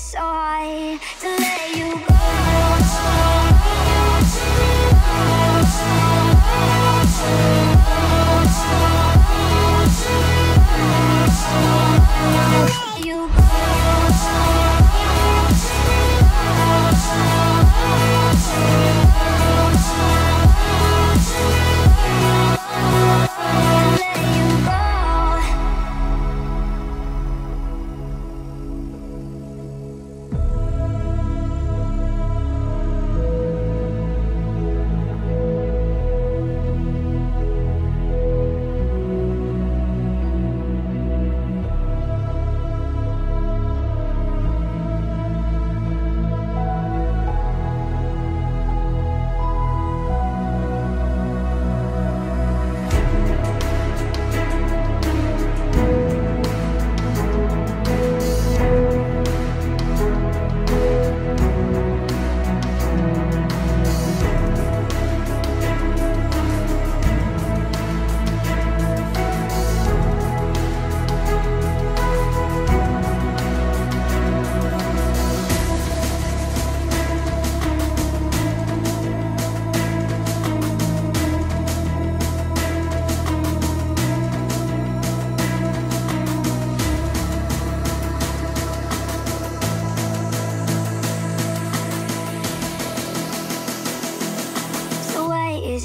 decide to let you go.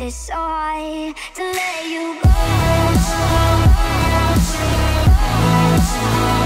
Decide to let you go.